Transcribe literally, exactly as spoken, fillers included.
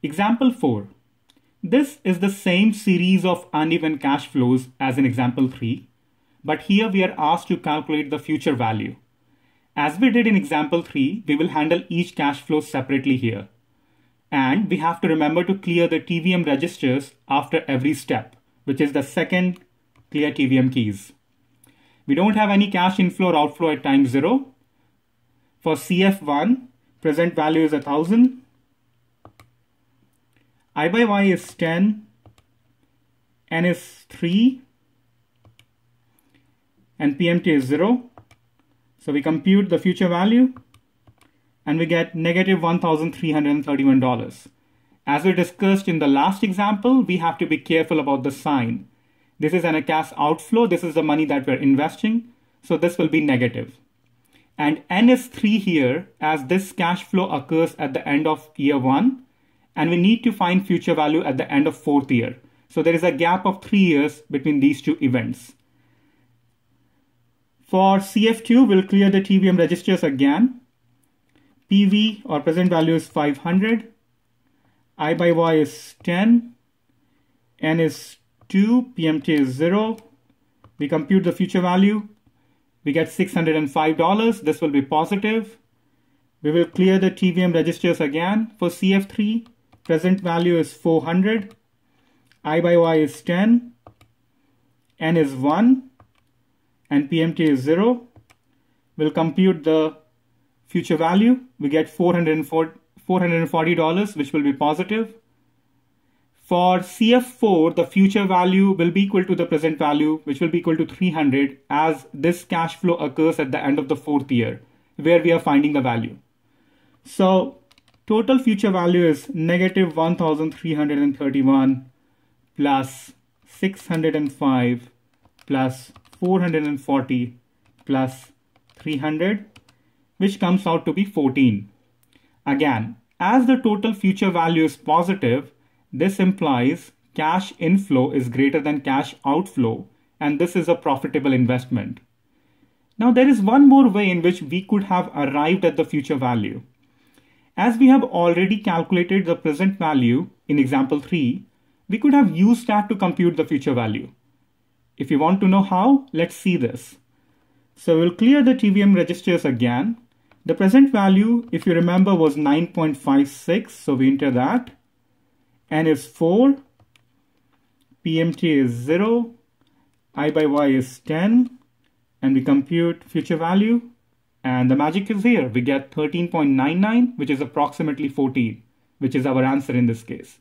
Example four. This is the same series of uneven cash flows as in example three, but here we are asked to calculate the future value. As we did in example three, we will handle each cash flow separately here. And we have to remember to clear the T V M registers after every step, which is the second clear T V M keys. We don't have any cash inflow or outflow at time zero. For C F one, present value is one thousand. I by Y is ten. N is three. And P M T is zero. So we compute the future value. And we get negative one thousand three hundred thirty-one dollars. As we discussed in the last example, we have to be careful about the sign. This is an a cash outflow. This is the money that we're investing. So this will be negative. And N is three here, as this cash flow occurs at the end of year one. And we need to find future value at the end of fourth year. So there is a gap of three years between these two events. For C F two, we'll clear the T V M registers again. P V or present value is five hundred, I by Y is ten, N is two, P M T is zero. We compute the future value. We get six hundred five dollars. This will be positive. We will clear the T V M registers again. For C F three, present value is four hundred, I by Y is ten, N is one, and P M T is zero. We'll compute the future value. We get four hundred forty dollars, which will be positive. For C F four, the future value will be equal to the present value, which will be equal to three hundred, as this cash flow occurs at the end of the fourth year, where we are finding the value. So total future value is negative one thousand three hundred thirty-one plus six hundred five plus four hundred forty plus three hundred, which comes out to be fourteen. Again, as the total future value is positive, this implies cash inflow is greater than cash outflow, and this is a profitable investment. Now there is one more way in which we could have arrived at the future value. As we have already calculated the present value in example three, we could have used that to compute the future value. If you want to know how, let's see this. So we'll clear the T V M registers again. The present value, if you remember, was nine point five six, so we enter that. N is four, P M T is zero, I by Y is ten, and we compute future value, and the magic is here. We get thirteen point nine nine, which is approximately fourteen, which is our answer in this case.